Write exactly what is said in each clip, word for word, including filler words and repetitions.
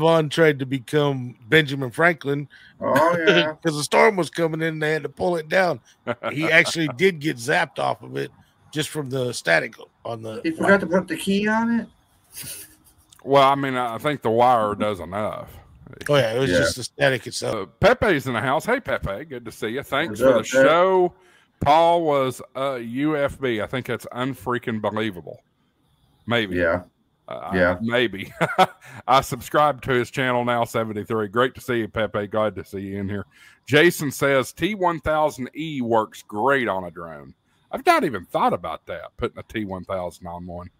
Von tried to become Benjamin Franklin. Oh, yeah. Because the storm was coming in and they had to pull it down. He actually did get zapped off of it just from the static on the. He forgot wire. to put the key on it? Well, I mean, I think the wire does enough. Oh, yeah. It was yeah. just the static itself. Uh, Pepe's in the house. Hey, Pepe. Good to see you. Thanks What's for up, the Pepe? show. Paul was uh, U F B. I think that's unfreaking believable. Maybe. Yeah. Uh, yeah. Maybe. I subscribe to his channel now, seventy-three. Great to see you, Pepe. Glad to see you in here. Jason says, T one thousand E works great on a drone. I've not even thought about that, putting a T one thousand on one.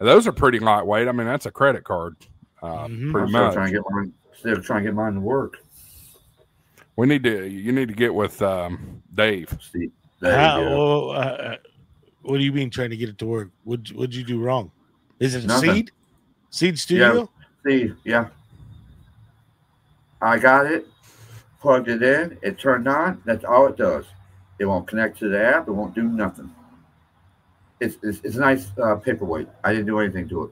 Those are pretty lightweight. I mean, that's a credit card, uh, mm-hmm. pretty much. Trying to get mine, still trying to get mine to work. We need to, you need to get with um, Dave. Steve, Dave How, yeah. well, uh, what do you mean trying to get it to work? What'd, what'd you do wrong? Is it Nothing. Seed? Seed Studio? Yeah. Seed, yeah. I got it, plugged it in, it turned on. That's all it does. It won't connect to the app. It won't do nothing. It's it's, it's a nice uh, paperweight. I didn't do anything to it.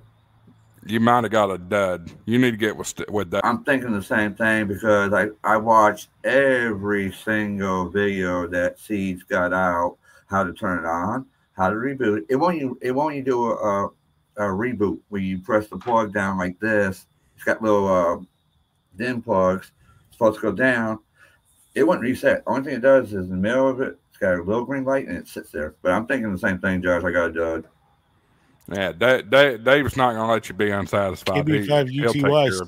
You might have got a dud. You need to get with with that. I'm thinking the same thing because I I watched every single video that Seed's got out. How to turn it on. How to reboot it. It won't you. It won't you do a. a A reboot where you press the plug down like this. It's got little uh, DIN plugs. It's supposed to go down. It wouldn't reset. Only thing it does is in the middle of it, it's got a little green light and it sits there. But I'm thinking the same thing, Josh. I got a dud. Yeah, Dave, Dave's not going to let you be unsatisfied. He, he'll take care of